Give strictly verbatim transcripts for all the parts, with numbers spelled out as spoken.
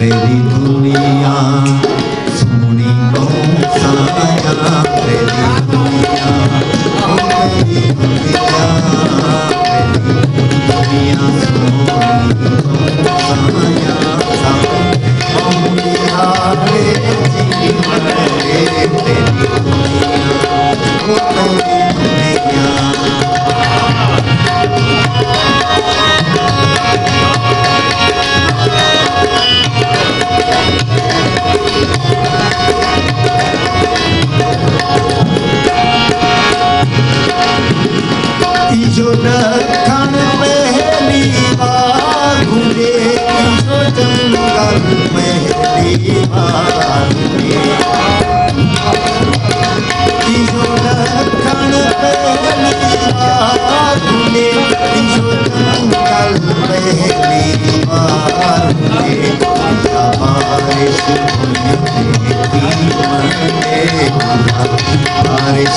तेरी दुनिया सोनी कौन सा आया तेरी दुनिया ओ तेरी दुनिया तेरी दुनिया सोनी कौन सा आया सोनिया तेरे जीवन तेरी दुनिया ओ तेरी दुनिया खन पहली बार घूमे जो जंगल पहली बार खन पहली बार घूमे जो जंगल पहली बार बारिश बारिश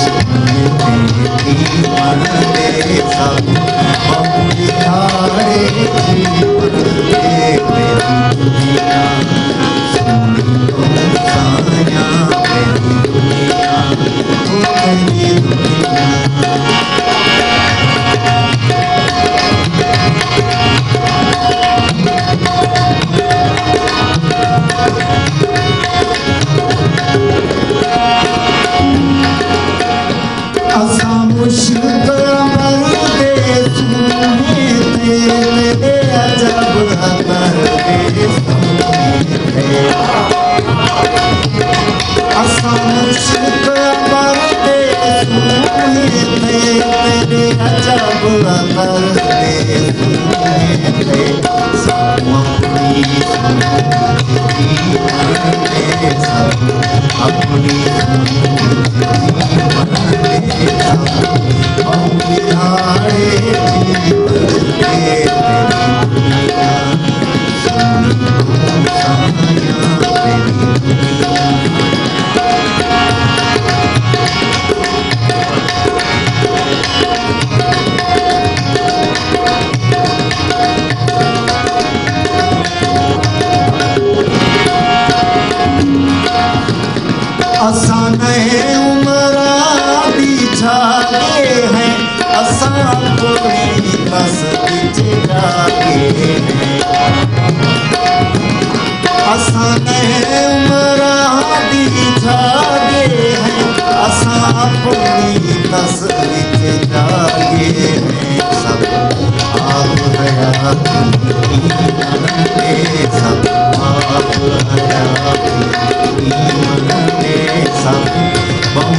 Bom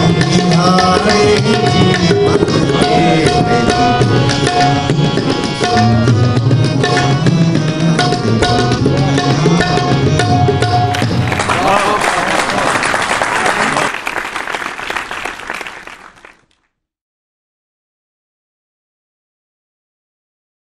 dia,